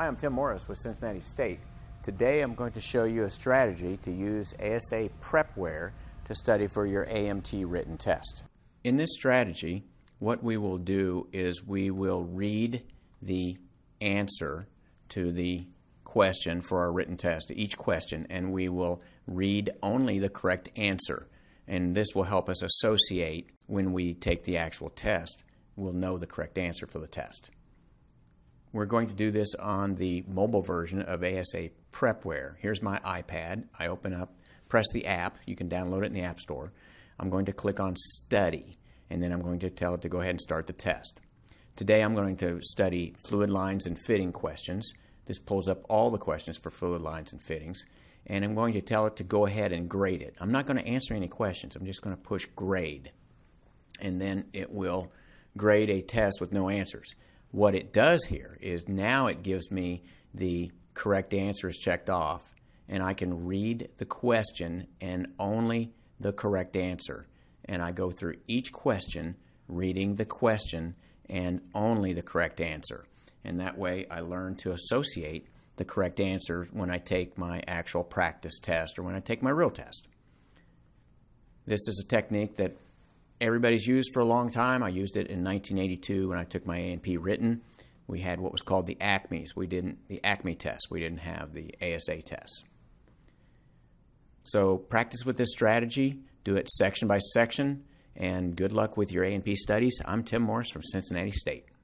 Hi, I'm Tim Morris with Cincinnati State. Today I'm going to show you a strategy to use ASA Prepware to study for your AMT written test. In this strategy, what we will do is we will read the answer to the question for our written test, each question, and we will read only the correct answer. And this will help us associate when we take the actual test. We'll know the correct answer for the test. We're going to do this on the mobile version of ASA Prepware. Here's my iPad. I open up, press the app. You can download it in the App Store. I'm going to click on Study, and then I'm going to tell it to go ahead and start the test. Today I'm going to study fluid lines and fitting questions. This pulls up all the questions for fluid lines and fittings, and I'm going to tell it to go ahead and grade it. I'm not going to answer any questions. I'm just going to push grade, and then it will grade a test with no answers. What it does here is now it gives me the correct answer is checked off, and I can read the question and only the correct answer. And I go through each question, reading the question and only the correct answer. And that way I learn to associate the correct answer when I take my actual practice test or when I take my real test. This is a technique that everybody's used for a long time. I used it in 1982 when I took my A&P written. We had what was called the ACMEs. We didn't the ACME test. We didn't have the ASA tests. So practice with this strategy. Do it section by section. And good luck with your A&P studies. I'm Tim Morris from Cincinnati State.